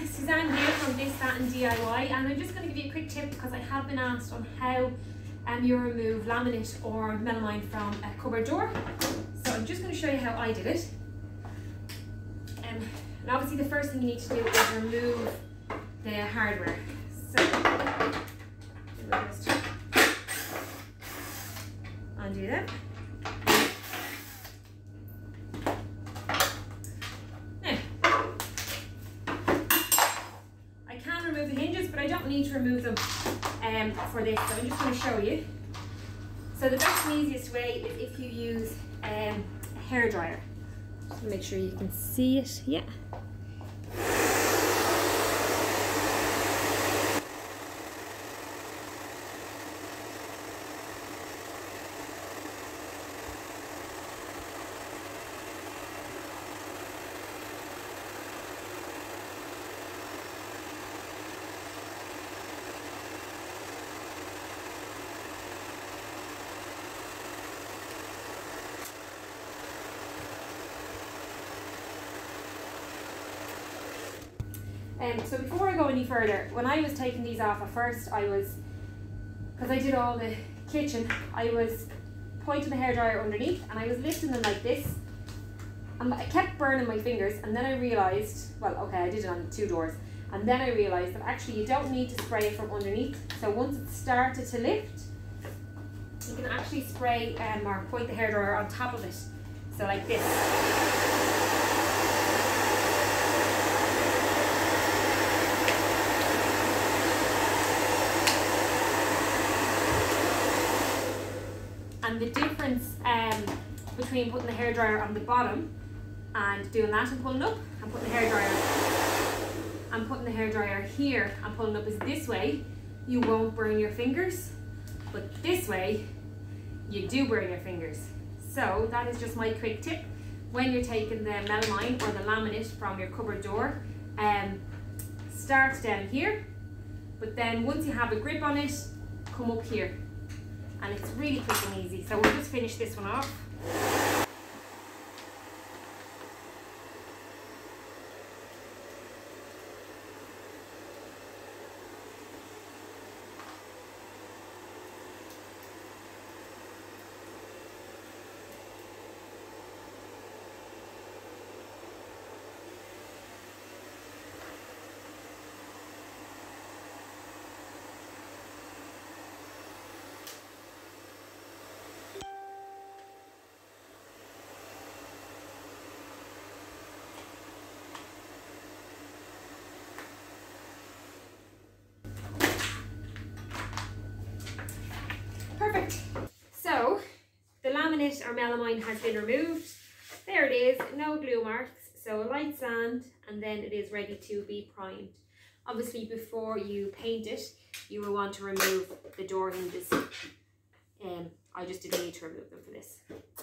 everyone, Suzanne here from This That and DIY, and I'm just going to give you a quick tip because I have been asked on how you remove laminate or melamine from a cupboard door. So I'm just going to show you how I did it. And obviously the first thing you need to do is remove the hardware. So we'll just undo that. Remove the hinges, but I don't need to remove them for this, so I'm just going to show you. So the best and easiest way is if you use a hairdryer. Just make sure you can see it, yeah. So before I go any further, when I was taking these off at first, because I did all the kitchen, I was pointing the hairdryer underneath and I was lifting them like this, and I kept burning my fingers, and then I realised, well, okay, I did it on two doors, and then I realised that actually you don't need to spray it from underneath. So once it started to lift, you can actually spray or point the hairdryer on top of it, so like this. And the difference between putting the hairdryer on the bottom and doing that and pulling up, and putting the hairdryer here and pulling up, is this way you won't burn your fingers, but this way you do burn your fingers. So that is just my quick tip when you're taking the melamine or the laminate from your cupboard door. Start down here, but then once you have a grip on it, come up here. And it's really quick and easy. So we'll just finish this one off. So the laminate or melamine has been removed. There it is, no glue marks, so a light sand, and then it is ready to be primed. Obviously before you paint it, you will want to remove the door hinges. I just didn't need to remove them for this.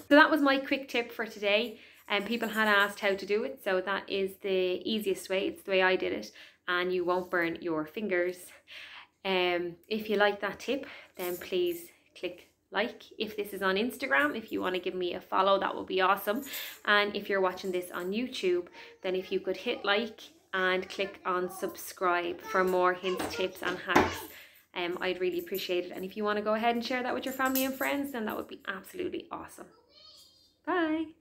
So that was my quick tip for today, and people had asked how to do it, so that is the easiest way. It's the way I did it, and you won't burn your fingers. If you like that tip, then please click like. If this is on Instagram, if you want to give me a follow, that would be awesome. And if you're watching this on YouTube, then if you could hit like and click on subscribe for more hints, tips and hacks. I'd really appreciate it. And if you want to go ahead and share that with your family and friends, then that would be absolutely awesome. Bye.